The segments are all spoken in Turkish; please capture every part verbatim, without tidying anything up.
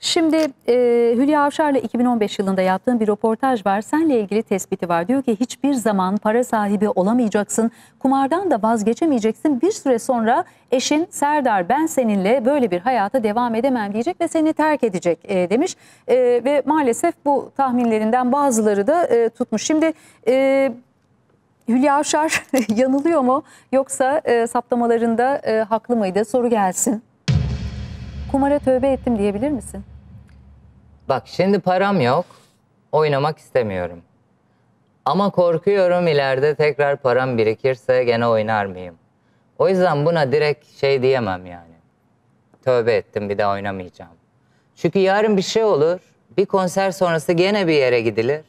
Şimdi e, Hülya Avşar'la iki bin on beş yılında yaptığım bir röportaj var. Seninle ilgili tespiti var. Diyor ki hiçbir zaman para sahibi olamayacaksın. Kumardan da vazgeçemeyeceksin. Bir süre sonra eşin Serdar ben seninle böyle bir hayata devam edemem diyecek ve seni terk edecek e, demiş. E, ve maalesef bu tahminlerinden bazıları da e, tutmuş. Şimdi e, Hülya Avşar yanılıyor mu? Yoksa e, saptamalarında e, haklı mıydı? Soru gelsin. Kumara tövbe ettim diyebilir misin? Bak şimdi param yok. Oynamak istemiyorum. Ama korkuyorum ileride tekrar param birikirse gene oynar mıyım? O yüzden buna direkt şey diyemem yani. Tövbe ettim bir daha oynamayacağım. Çünkü yarın bir şey olur. Bir konser sonrası gene bir yere gidilir.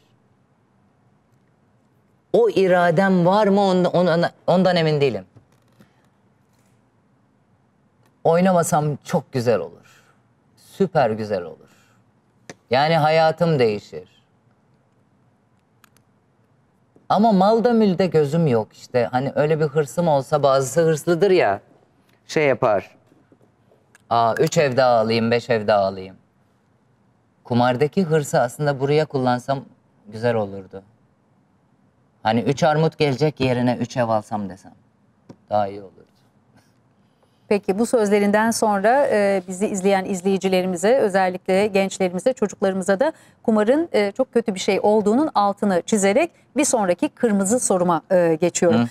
O iradem var mı ondan, ondan, ondan emin değilim. Oynamasam çok güzel olur. Süper güzel olur. Yani hayatım değişir. Ama malda mülde gözüm yok işte. Hani öyle bir hırsım olsa bazısı hırslıdır ya. Şey yapar. Aa, üç ev daha alayım, beş ev daha alayım. Kumardaki hırsı aslında buraya kullansam güzel olurdu. Hani üç armut gelecek yerine üç ev alsam desem. Daha iyi olur. Peki bu sözlerinden sonra e, bizi izleyen izleyicilerimize, özellikle gençlerimize, çocuklarımıza da kumarın e, çok kötü bir şey olduğunun altını çizerek bir sonraki kırmızı soruma e, geçiyorum. Hı.